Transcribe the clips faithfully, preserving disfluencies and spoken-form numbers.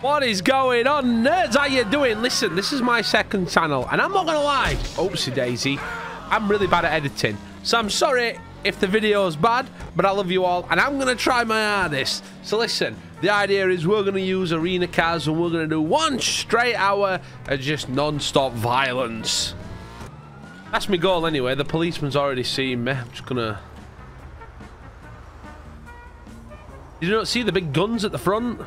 What is going on, nerds? How you doing? Listen, this is my second channel, and I'm not gonna lie, oopsie daisy, I'm really bad at editing, so I'm sorry if the video's bad, but I love you all, and I'm gonna try my hardest. So listen, the idea is we're gonna use arena cars, and we're gonna do one straight hour of just non-stop violence. That's my goal anyway. The policeman's already seen me. I'm just gonna... Did you not see the big guns at the front?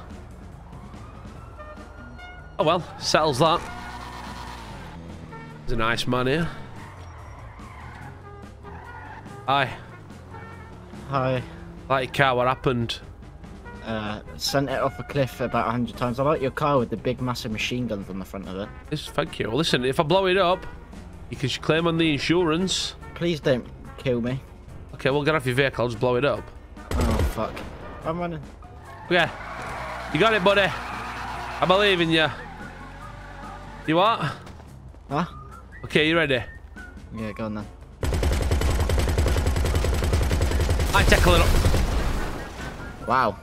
Oh well, settles that. There's a nice man here. Hi. Hi. Like your car, what happened? Uh, sent it off a cliff about a hundred times. I like your car with the big massive machine guns on the front of it. Yes, thank you. Well, listen, if I blow it up, you can claim on the insurance. Please don't kill me. Okay, well, get off your vehicle. I'll just blow it up. Oh, fuck. I'm running. Okay. You got it, buddy. I believe in you. You what? Huh? Okay, you ready? Yeah, go on then. I tackle it up. Wow.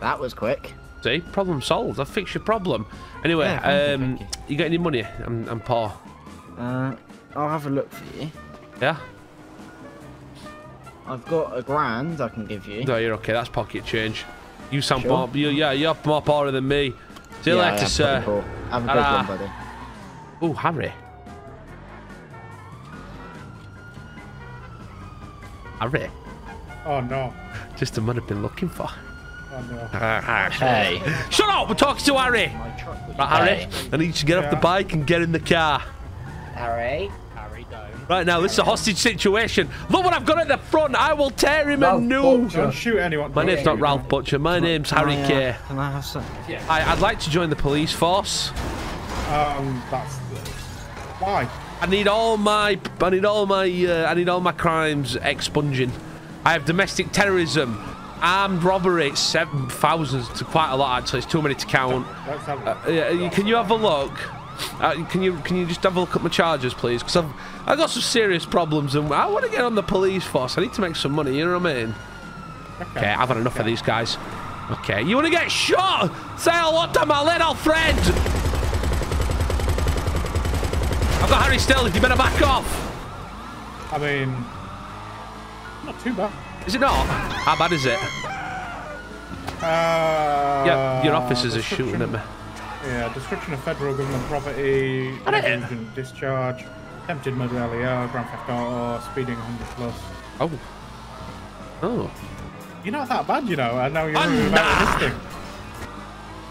That was quick. See? Problem solved. I fixed your problem. Anyway, yeah, um, you, you got any money? I'm, I'm poor. Uh, I'll have a look for you. Yeah? I've got a grand I can give you. No, you're okay. That's pocket change. You sound sure? more, you, yeah, you're more poorer than me. See you yeah, later, sir. Cool. Have a good uh, one, buddy. Oh, Harry. Harry. Oh no. Just the man I've been looking for. Oh no. Uh, hey. Shut up! We're talking to Harry. Right, Harry. I need you to get yeah. off the bike and get in the car. Harry. Harry, don't. Right now, this is a hostage situation. Look what I've got at the front. I will tear him Ralph a new. Don't shoot anyone. My name's not Ralph Butcher. My name's Harry I, uh, K. Can I have some? Yeah. I, I'd like to join the police force. Um, that's why. I need all my. I need all my. Uh, I need all my crimes expunging. I have domestic terrorism, armed robbery. It's seven thousands to quite a lot actually. It's too many to count. Don't, don't uh, yeah, can you have a look? Uh, can you can you just have a look at my charges, please? Because I've I got some serious problems, and I want to get on the police force. I need to make some money. You know what I mean? Okay, okay I've had enough okay. of these guys. Okay, you want to get shot? Say hello to my little friend. I've got Harry still. You better back off. I mean, not too bad. Is it not? How bad is it? Uh, yeah, your officers are shooting at me. Yeah, destruction of federal government property, negligent discharge, attempted murder, L E O, Grand Theft Auto, speeding one hundred plus. Oh. Oh. You're not that bad, you know. I know you're oh, about nah.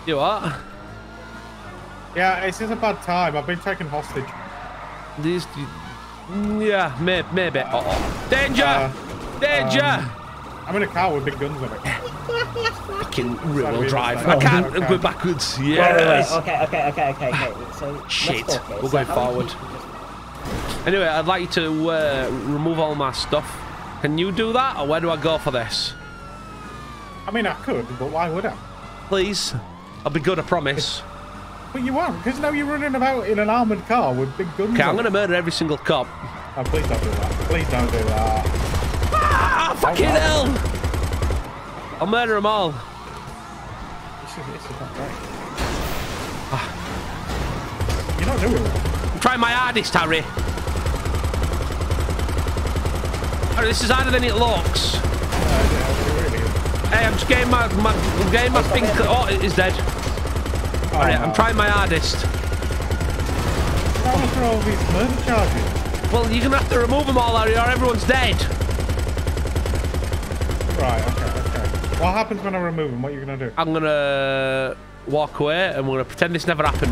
You are? Yeah, it's just a bad time. I've been taken hostage. These... Yeah, maybe. maybe. Uh, oh. Danger! Uh, Danger! Um, I'm in a car with big guns on it. Fucking real drive. I can't go okay. backwards. Yes. Wait, wait, wait. Okay, okay, okay, okay, okay. So shit. Let's go We're going so forward. Just... Anyway, I'd like to uh, remove all my stuff. Can you do that, or where do I go for this? I mean, I could, but why would I? Please. I'll be good, I promise. But you won't, because now you're running about in an armoured car with big guns. Okay, I'm going to murder every single cop. Oh, please don't do that. Please don't do that. Ah, fucking hell! I'll murder them all. This is, this is not right. Ah. You're not doing that. I'm trying my hardest, Harry. Harry, this is harder than it looks. Uh, yeah, really hey, I'm just getting my my, I'm getting my thing. Oh, it is dead. Oh, Harry, no. I'm trying my hardest. How much are all these murder charges? Well, you're gonna have to remove them all, Harry, or everyone's dead. Right. Okay. What happens when I remove him? What are you going to do? I'm going to walk away and we're going to pretend this never happened.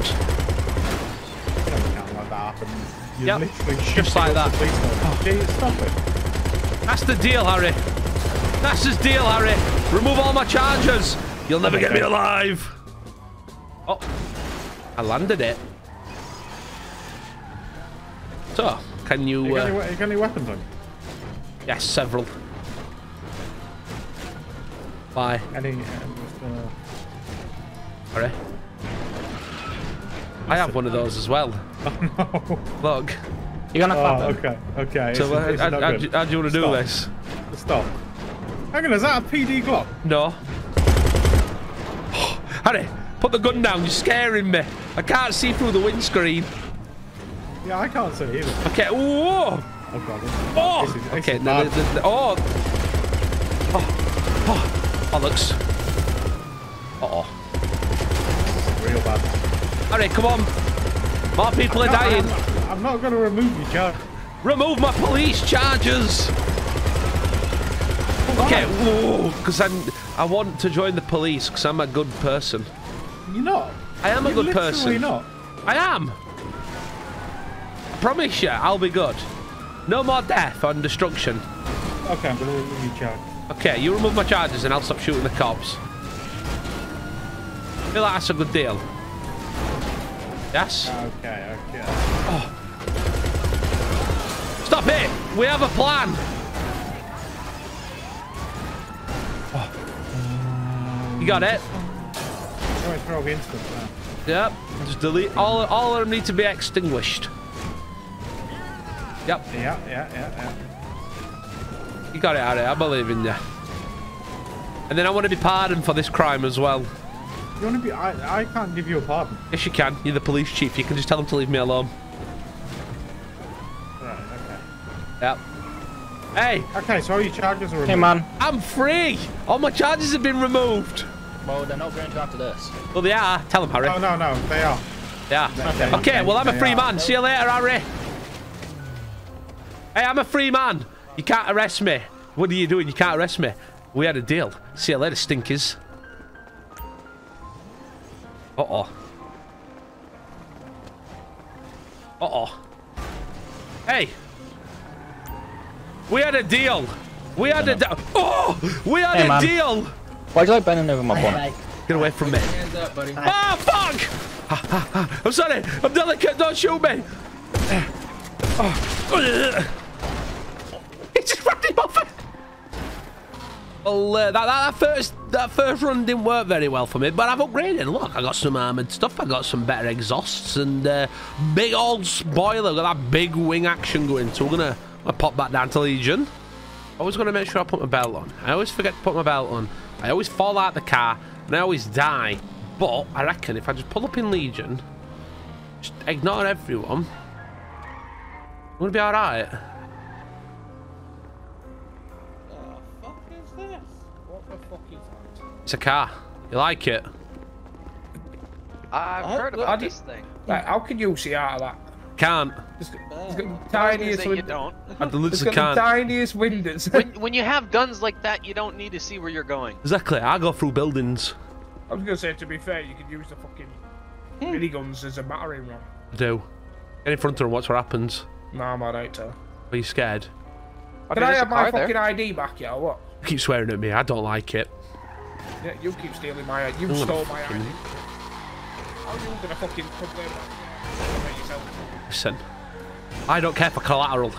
Don't like that happened. You yep. literally just like that. Oh. Jeez, stop it. That's the deal, Harry. That's his deal, Harry. Remove all my charges. You'll never get me alive. Oh, I landed it. So, can you... You got any, you got any weapons on you? Yes, several. Bye. I think I'm just gonna... Sorry. I have one of those as well. Oh no. Look. You're gonna clap oh, them. Okay, okay. So it's, uh, it's how, do, how do you want to do this? Stop. Hang on, is that a P D Glock? No. Harry, Put the gun down. You're scaring me. I can't see through the windscreen. Yeah, I can't see either. Okay. Whoa. Oh, God. Oh. This is, this okay. No, this, this, oh. Oh. Oh. That looks. Uh oh. Real bad. Harry, come on. More people I'm are not, dying. I'm, I'm not going to remove you, Joe. Remove my police charges. Okay, because I'm I want to join the police because I'm a good person. You're not. I am You're a good person. You're not. I am. I promise you, I'll be good. No more death and destruction. Okay, I'm going to remove your charge. Okay, you remove my charges and I'll stop shooting the cops. I feel like that's a good deal. Yes? Okay, okay. Oh. Stop it! We have a plan! You got it. Yep. Just delete all. All of them need to be extinguished. Yep. Yeah, yeah, yeah, yeah. You got it, Harry. I believe in you. And then I want to be pardoned for this crime as well. You want to be? I, I can't give you a pardon. Yes, you can. You're the police chief. You can just tell them to leave me alone. Right. Okay. Yep. Hey. Okay. So all your charges are removed. Hey, man. I'm free. All my charges have been removed. Well, they're not going to after this. Well, they are. Tell them, Harry. Oh, no, no, they are. Yeah. Okay, okay, well, I'm a free man. See you later, Harry. Hey, I'm a free man. You can't arrest me. What are you doing? You can't arrest me. We had a deal. See you later, stinkers. Uh-oh. Uh-oh. Hey. We had a deal. We had a deal. Oh! We had hey, a man. deal. Why'd you like bending over my bonnet? Get away from me. Ah, oh, fuck! I'm sorry. I'm delicate. Don't shoot me. He just wrapped him off. Well, uh, that, that, that, first, that first run didn't work very well for me, but I've upgraded. Look, I got some armoured stuff. I got some better exhausts and uh, big old spoiler. Got that big wing action going. So we're going to pop back down to Legion. Always going to make sure I put my belt on. I always forget to put my belt on. I always fall out the car and I always die. But I reckon if I just pull up in Legion, just ignore everyone, I'm gonna be all right. What the fuck is this? What the fuck is that? It's a car. You like it? I've oh, heard about this thing. Like, how can you see out of that? Can't. It's got, it's got the tiniest windows. You don't. I it's got can't. the tiniest windows. When, when you have guns like that, you don't need to see where you're going. Exactly. I go through buildings. I was gonna say, to be fair, you could use the fucking hmm. miniguns as a battering ram. I do. Get in front of her and watch what happens. Nah, man, I don't tell. Are you scared? Can Dude, I have my fucking there. I D back yet or what? You keep swearing at me. I don't like it. Yeah, you keep stealing my I D. You oh, stole my fucking... I D. How are you gonna fucking complain about that? Listen, I don't care for collateral.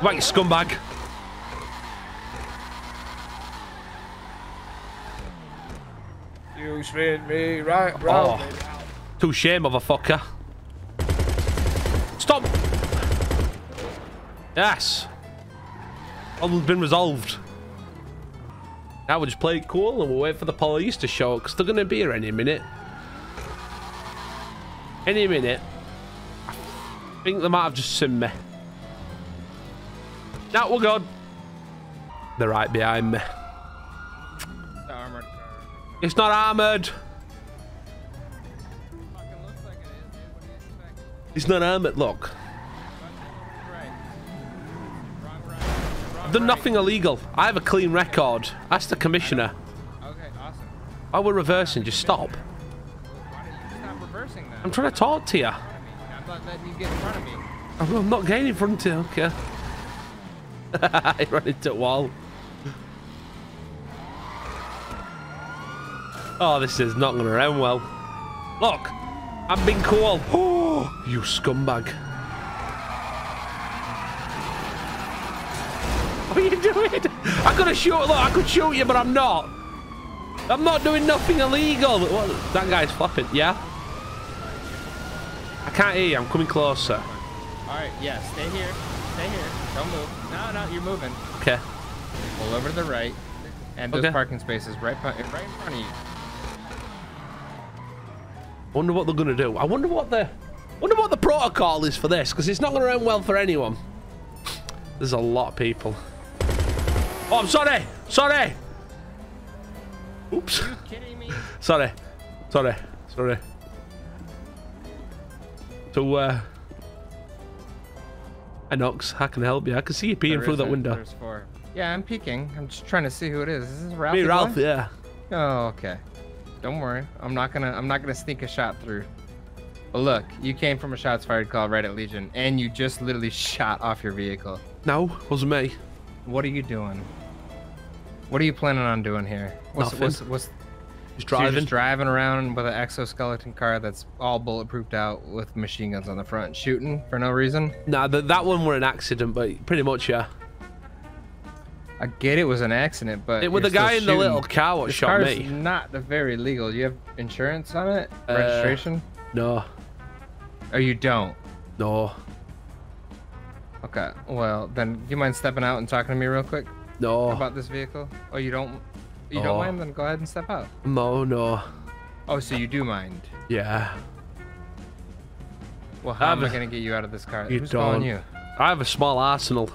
Right, scumbag. You spin me right round. Oh. Too shame, motherfucker. Stop. Yes. Problem's been resolved. Now we'll just play it cool and we'll wait for the police to show up because they're going to be here any minute. Any minute. I think they might have just seen me. Now we're good. They're right behind me. It's not armoured. It's not armoured. It's not armoured, look. I've done nothing illegal. I have a clean record. That's the commissioner. Okay, awesome. Oh, we're reversing. Just stop. I'm trying to talk to you. I'm not letting you get in front of me. I'm not getting in front of you, okay. I ran into a wall. Oh, this is not going to end well. Look, I've been cool. Oh, you scumbag. What are you doing? I could have shoot, look, I could shoot you, but I'm not. I'm not doing nothing illegal. What? That guy's flapping, yeah? I can't hear you. I'm coming closer. Alright, yeah, stay here. Stay here. Don't move. No, no, you're moving. Okay. Pull over to the right. And those okay. parking spaces right, right in front of you. Wonder what they're gonna do. I wonder what the wonder what the protocol is for this, because it's not gonna end well for anyone. There's a lot of people. Oh, I'm sorry, sorry. Oops. Are you kidding me? Sorry, sorry, sorry. So, uh, Nox, I can help you. I can see you peeing through that window. Yeah, I'm peeking. I'm just trying to see who it is. Is this Ralph? Me, Ralph. Yeah. Oh, okay. Don't worry. I'm not gonna. I'm not gonna sneak a shot through. But look, you came from a shots fired call right at Legion, and you just literally shot off your vehicle. No, it wasn't me. What are you doing? What are you planning on doing here? What's, Nothing. What's, what's, just driving. So you're just driving around with an exoskeleton car that's all bulletproofed out with machine guns on the front, shooting for no reason? Nah, th that one were an accident, but pretty much, yeah. I get it was an accident, but it was the guy in shooting. the little car what this shot car's me. Not very legal. Do you have insurance on it? Uh, Registration? No. Oh, you don't? No. Okay. Well, then, do you mind stepping out and talking to me real quick? No. About this vehicle? Oh, you don't? You no. don't mind? Then go ahead and step out. No, no. Oh, so you do mind? Yeah. Well, how I am a, I gonna get you out of this car? You Who's don't. calling you? I have a small arsenal.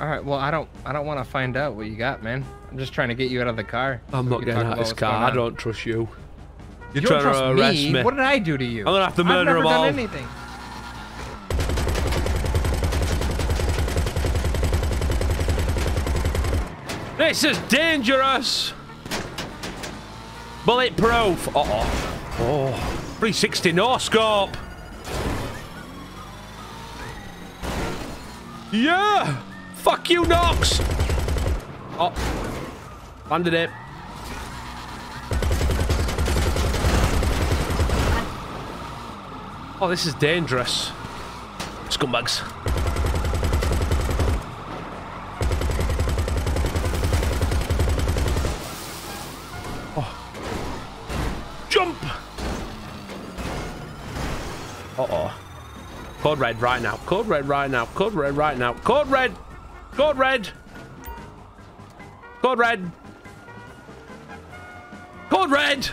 All right. Well, I don't. I don't want to find out what you got, man. I'm just trying to get you out of the car. I'm so not getting out of this car. I don't trust you. You're you trying don't trust to arrest me. me. What did I do to you? I'm gonna have to murder them all. I've never done anything. This is dangerous. Bulletproof. Uh oh. Oh. three sixty no scope. Yeah. Fuck you, Nox. Oh. Landed it. Oh, this is dangerous. Scumbags. Uh-oh. Code red right now. Code red right now. Code red right now. Code red. Code red. Code red. Code red.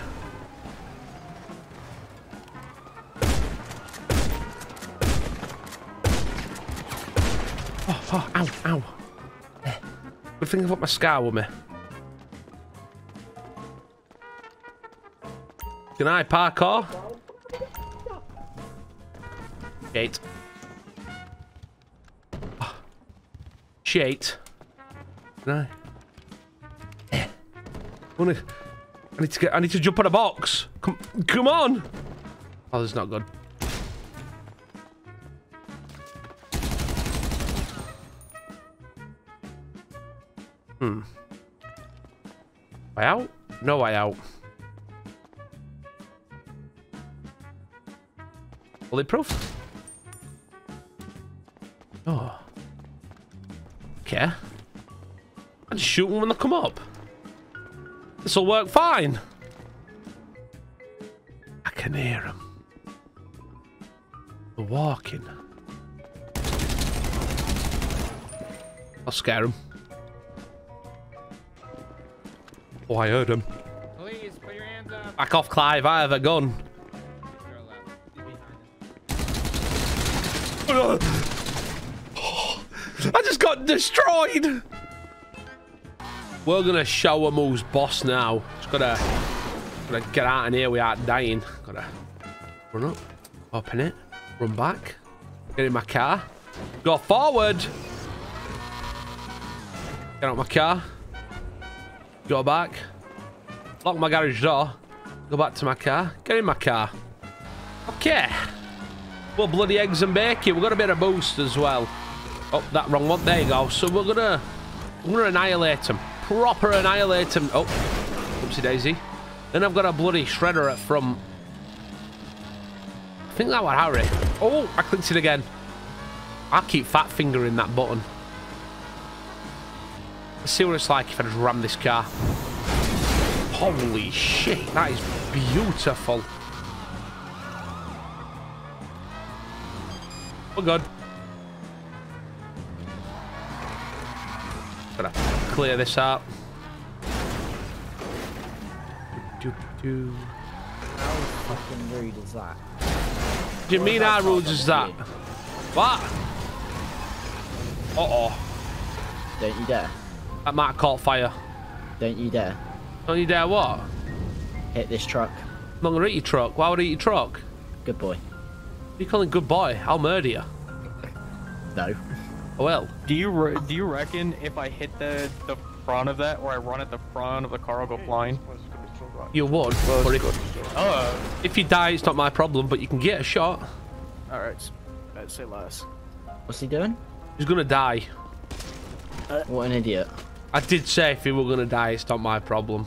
Oh, oh, ow, ow. Good thing I've got my scar with me. Can I parkour? Shit. Oh. Shit. No. I need to get. I need to jump on a box. Come, come on. Oh, this is not good. Hmm. Way out? No way out. Bulletproof. Oh. Okay. I just shoot them when they come up. This will work fine. I can hear them. They're walking. I'll scare them. Oh, I heard them. Please put your hands up. Back off, Clive. I have a gun. I just got destroyed. We're gonna show them who's boss now. Just gotta, gotta get out of here without dying. Gotta run up, open it, run back, get in my car, go forward, get out my car, go back, lock my garage door, go back to my car, get in my car. Okay. Well, bloody eggs and bacon. We've got a bit of boost as well. Oh, that wrong one. There you go. So we're gonna, we're gonna annihilate them. Proper annihilate them. Oh, oopsie daisy. Then I've got a bloody shredder from. I think that was Harry. Oh, I clicked it again. I keep fat fingering that button. Let's see what it's like if I just ram this car. Holy shit! That is beautiful. Oh god. clear this up. Do, do, do. How fucking rude is that? Do you mean how rude is that? What? Uh-oh. Don't you dare. That might caught fire. Don't you dare. Don't you dare what? Hit this truck. I'm not gonna eat your truck. Why would I eat your truck? Good boy. You calling good boy? I'll murder you. No. I will. Do you do you reckon if I hit the the front of that, or I run at the front of the car, I'll go flying? You would. Well, but if, oh. if you die, it's not my problem. But you can get a shot. All right. I'd say less. What's he doing? He's gonna die. Uh, what an idiot! I did say if he were gonna die, it's not my problem.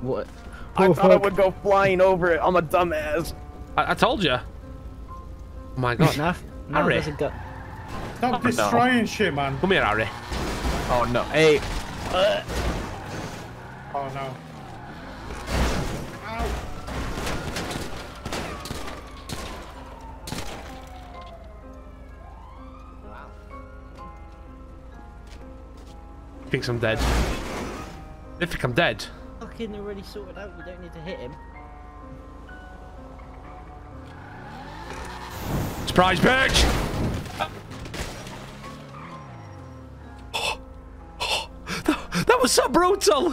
What? I oh, thought fuck. I would go flying over it. I'm a dumbass. I, I told you. Oh my God, no, no, Harry! Stop destroying no. shit, man. Come here, Harry. Oh no! Hey. Uh. Oh no. Ow. Wow. He thinks I'm dead. They think I'm dead. Fucking already sorted out. We don't need to hit him. Surprise, bitch! Oh, oh, that, that was so brutal!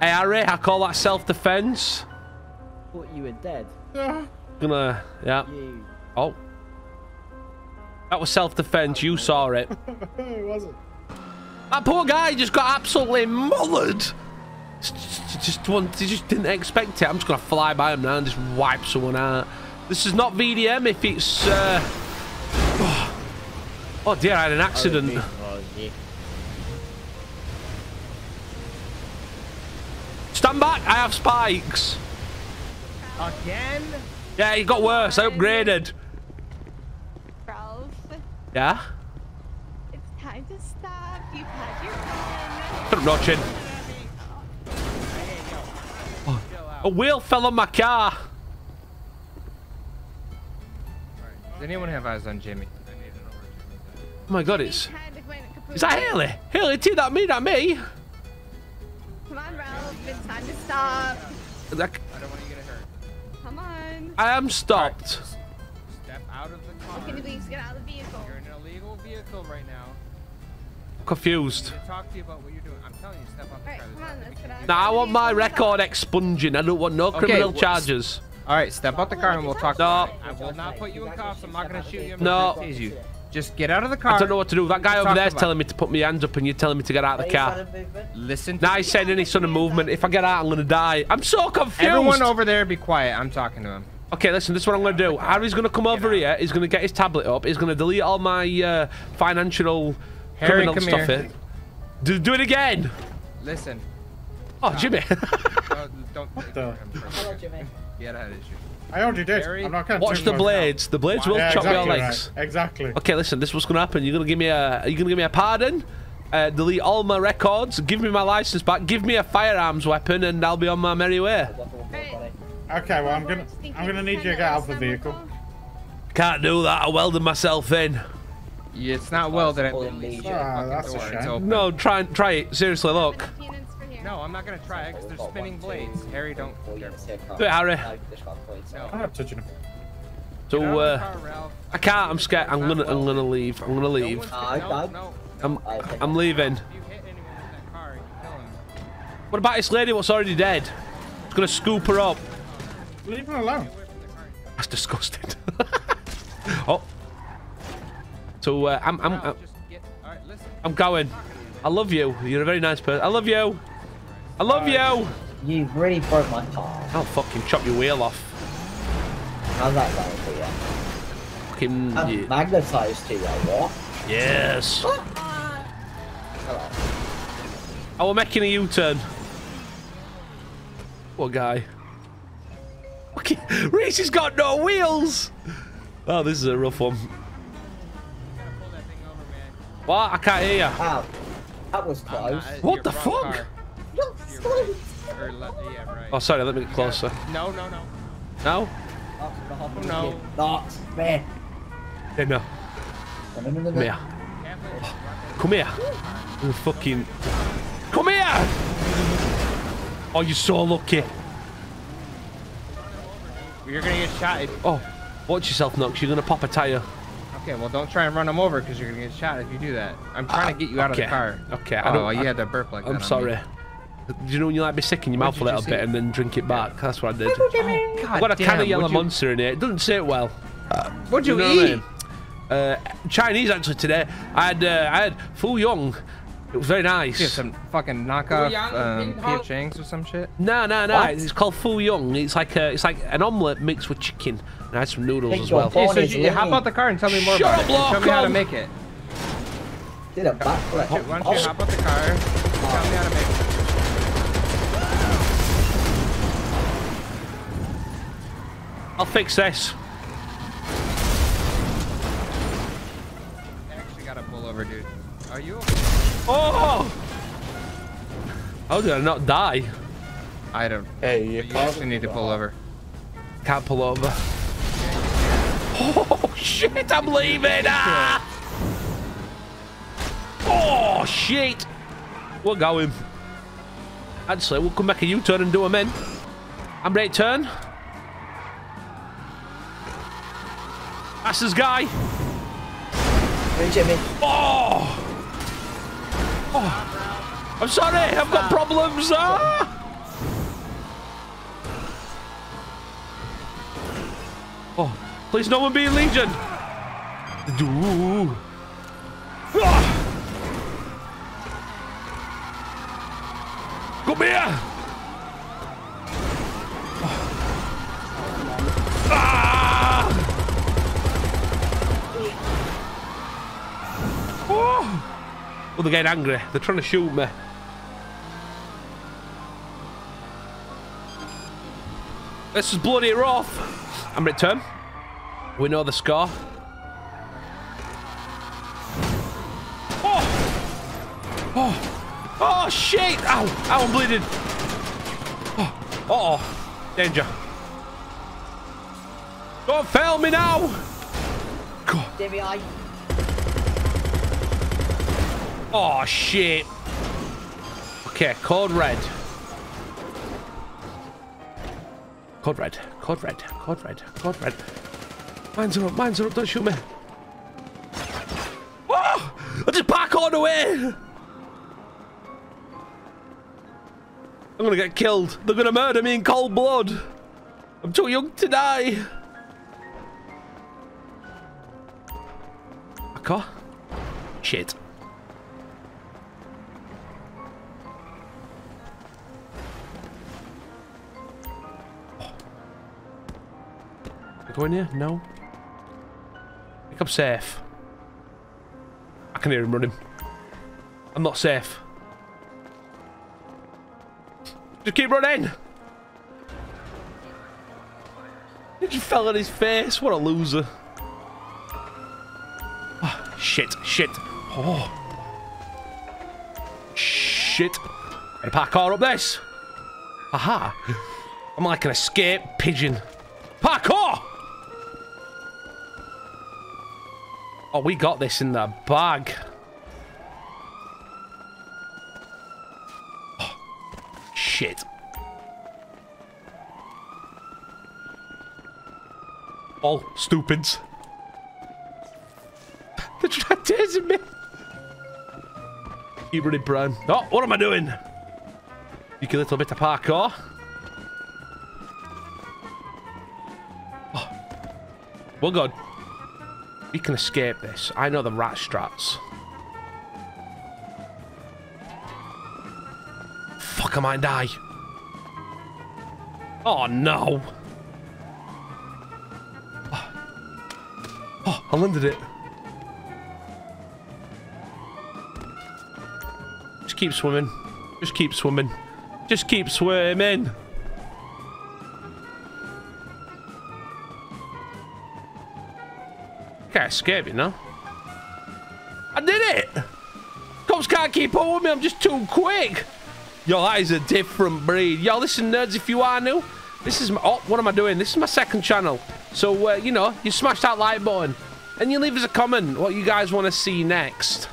Hey, Harry, I call that self-defense. Thought you were dead. Yeah. Gonna, yeah. You. Oh. That was self-defense. You saw it. It wasn't. That poor guy just got absolutely mullered. Just, just, one, he just didn't expect it. I'm just gonna fly by him now and just wipe someone out. This is not V D M if it's. Uh... Oh dear, I had an accident. Stand back, I have spikes. Again? Yeah, it got worse. I upgraded. Ralph? Yeah? It's time to stop. You've had your fun. Put up notching. Oh, a wheel fell on my car. Does anyone have eyes on Jimmy? Oh my God, it's... Is that Haley? Haley, too, that me, that me. Come on, Ralph, it's time to stop. I don't want you to get hurt. Come on. I am stopped. Step out of the car. Can you please get out of the vehicle? You're in an illegal vehicle right now. I'm confused. I need to talk to you about what you're doing. I'm telling you, step off the car. Come on, let's get out. Nah, I want my record expunging. I don't want no criminal charges. All right, step out the car and we'll talk. No, I will not put you in cuffs. I'm not gonna shoot you. I'm no, gonna you. Just get out of the car. I don't know what to do. That guy over there is telling me to put my hands up, and you're telling me to get out of the car. Listen. Now he's saying any sort of movement. If I get out, I'm gonna die. I'm so confused. Everyone over there, be quiet. I'm talking to him. Okay, listen. This is what I'm gonna do. Harry's gonna come over here. He's gonna get his tablet up. He's gonna delete all my uh, financial Harry, criminal stuff. Here. Do do it again. Listen. Oh, Jimmy. no, don't what the? Hello, Jimmy. I already did. Harry, I'm not gonna watch the blades. Now. The blades will yeah, chop exactly your legs. Right. Exactly. Okay, listen. This is what's gonna happen. You're gonna give me a. You're gonna give me a pardon. Uh, delete all my records. Give me my license back. Give me a firearms weapon, and I'll be on my merry way. Okay. Well, I'm gonna. I'm gonna need you to get out of the vehicle. Can't do that. I welded myself in. Yeah, it's not welded. At least. Ah, that's a shame. No, try try it. Seriously, look. No, I'm not gonna try it because they're spinning blades. Harry, don't. Do it, Harry. No. I'm not touching him. So, uh, I can't. I'm scared. I'm gonna. I'm gonna leave. I'm gonna leave. I'm. I'm leaving. What about this lady? What's already dead? It's gonna scoop her up. Leave her alone. That's disgusting. Oh. So uh, I'm. I'm. I'm, I'm going. I love you. You're a very nice person. I love you. I love uh, you! You really broke my car. I'll fucking chop your wheel off. How's that going for you? Fucking... I'm yeah. magnetized to you, what? Yes! Hello. Oh, we're making a U-turn. What guy? Fucking... Reese has got no wheels! Oh, this is a rough one. You gotta pull that thing over, man. What? I can't hear you. Wow. That was close. Not, what the fuck? Car. Right. Or left, yeah, right. Oh, sorry, let me get closer. Yeah. No, no, no. No? Oh, no. Nox, man. Yeah, no. No, no, no, no. Yeah. Oh. Come here. Oh, fucking... Come here! Oh, you're so lucky. You're going to get shotted. Oh, watch yourself, Nox. You're going to pop a tire. Okay, well, don't try and run him over because you're going to get shot if you do that. I'm trying uh, to get you okay. out of the car. Okay. I oh, don't, well, you I, had to burp like I'm that. I'm sorry. Do you know when you like be sick in your mouth a little bit and then drink it back? That's what I did. Oh, God I've got a damn, can of yellow you... monster in it. It doesn't say it well. Uh, what'd you, you know eat? What I mean? uh, Chinese, actually, today. I had, uh, I had Fu Yong. It was very nice. You have some fucking knockoff um, P F Chang's or some shit? No, no, no. What? It's called Fu Yong. It's like a, it's like an omelette mixed with chicken. And I had some noodles as well. Hey, so you, how about the car and tell me more Shut about up, it? Tell me how to make it. Did a backflip. Why don't you hop out the car and tell me how to make it? I'll fix this. I actually got to pull over, dude. Are you okay? Oh! How did I not die? I don't. Hey, you, you actually need to pull over. Can't pull over. Oh, shit, I'm leaving! Ah! Oh, shit! We're going. Actually, we'll come back a U-turn and do them in. I'm ready to turn. That's this guy. Hey, Jimmy. Oh. Oh. I'm sorry. I've got problems. Ah. Oh. Please, no one be in Legion. Ooh. Ah. Come here. They're getting angry. They're trying to shoot me. This is bloody rough. I'm return. We know the score. Oh! Oh! Oh, shit! Ow! Ow, I'm bleeding. Oh! Uh-oh. Danger. Don't fail me now! God. D V I. Oh, shit. Okay, code red. Code red. Code red. Code red. Code red. Mines are up. Mines are up. Don't shoot me. Oh! I just park all the way. I'm going to get killed. They're going to murder me in cold blood. I'm too young to die. A car? Shit. Go in here? No. I think I'm safe. I can hear him running. I'm not safe. Just keep running! He just fell on his face. What a loser. Oh, shit, shit. Oh. Shit. Better parkour up this. Aha. I'm like an escape pigeon. Parkour! Oh, we got this in the bag. Oh, shit. All stupids. They're trying to tease me. Keep running, Brian. Oh, what am I doing? You get a little bit of parkour. Oh, we're good. We can escape this. I know the rat strats. Fuck, I might die. Oh, no. Oh, oh I landed it. Just keep swimming. Just keep swimming. Just keep swimming. Escape, you know. I did it. Cops can't keep up with me. I'm just too quick. Yo, that is a different breed. Yo, listen, nerds, if you are new, this is my... Oh, what am I doing? This is my second channel. So, uh, you know, you smash that like button and you leave us a comment what you guys want to see next.